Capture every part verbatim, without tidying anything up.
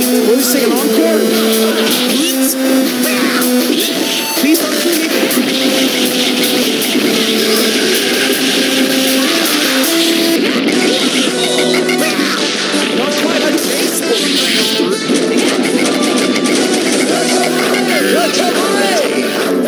right, we'll just take an encore. Please stop singing. That's why I'm baseball. That's a party.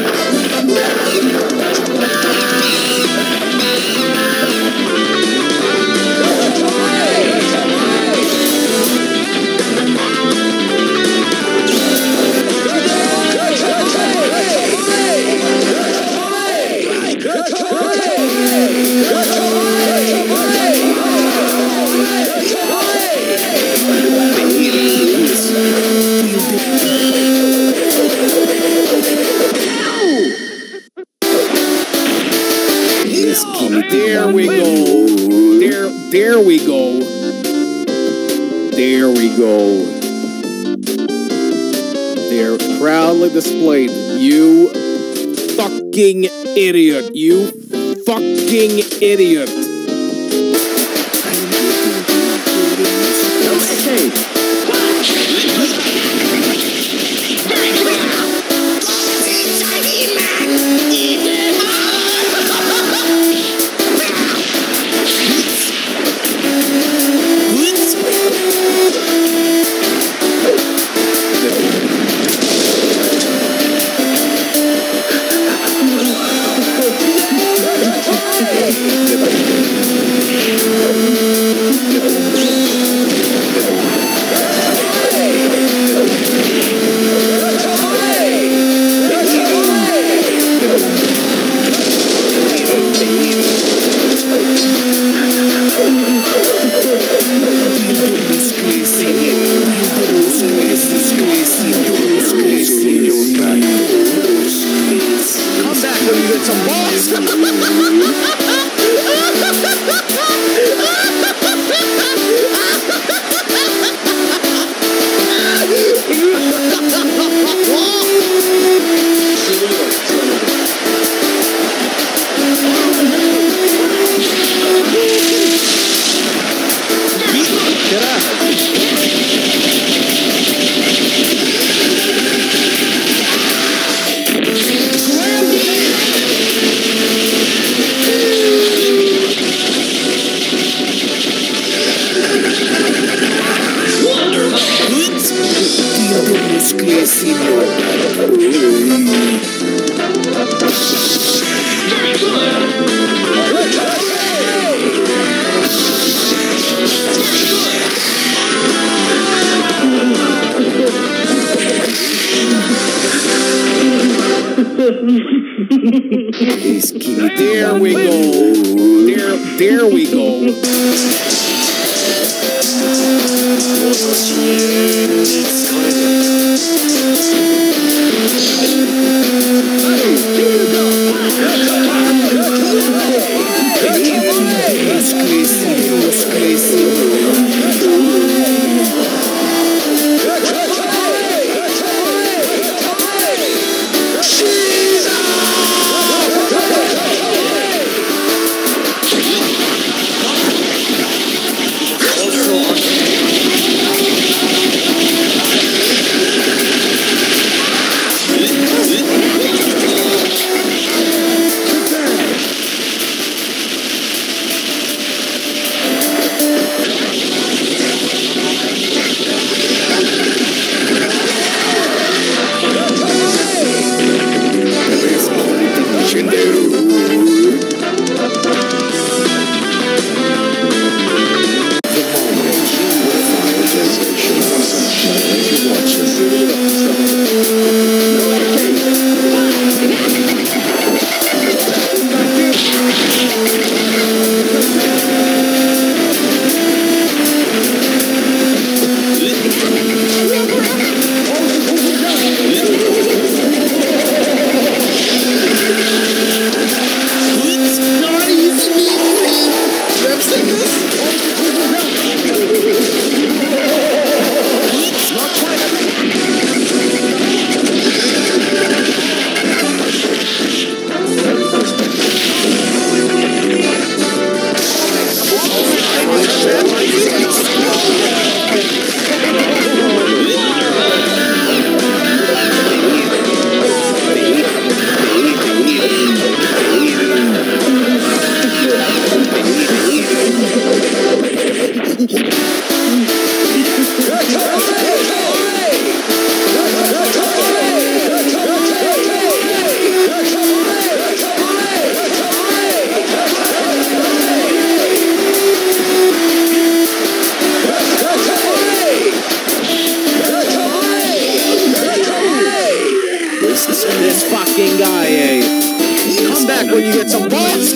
There we go. There, there we go. There we go. They're proudly displayed. You fucking idiot. You fucking idiot. There we go. There, there we go. fucking guy, eh? Come back when you get some balls!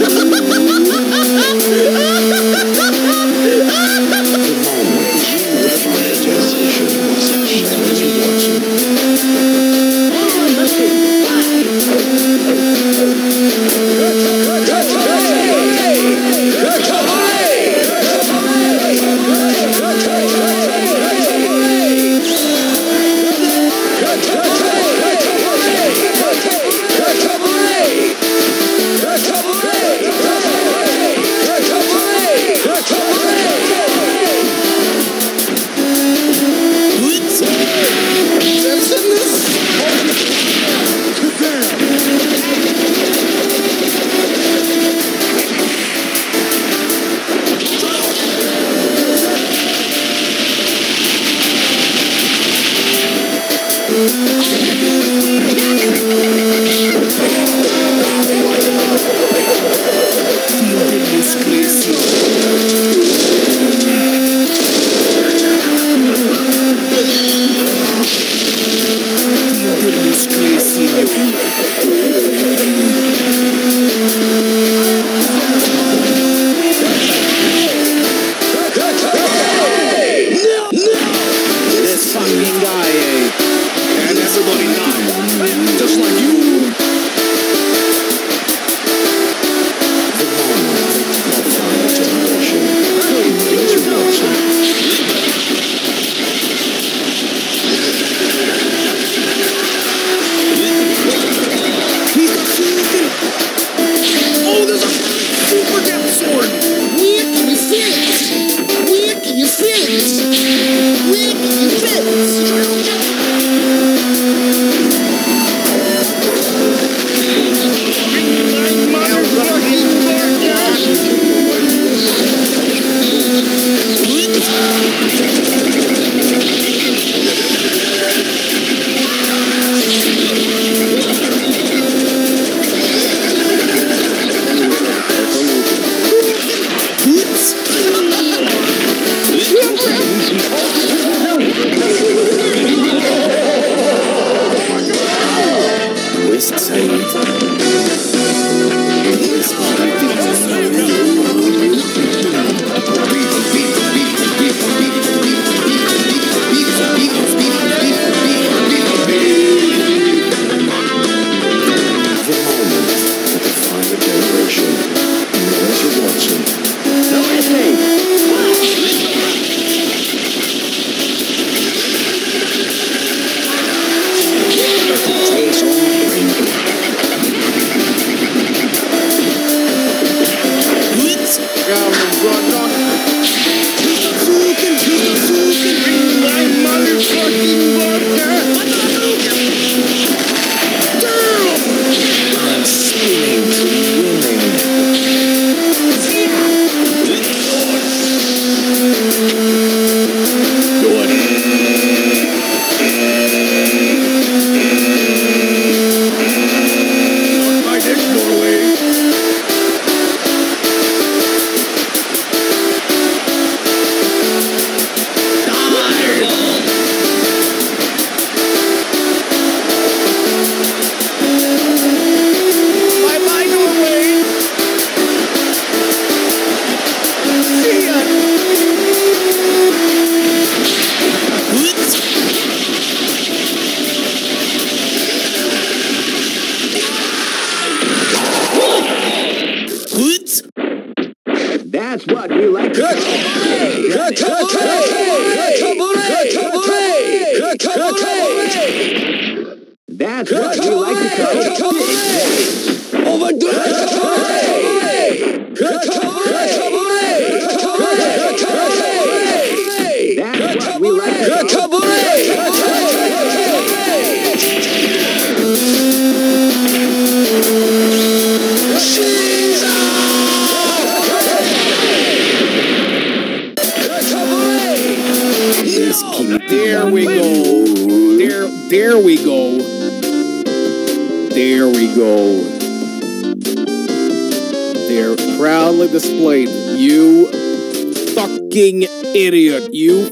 Idiot, you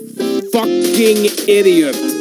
fucking idiot.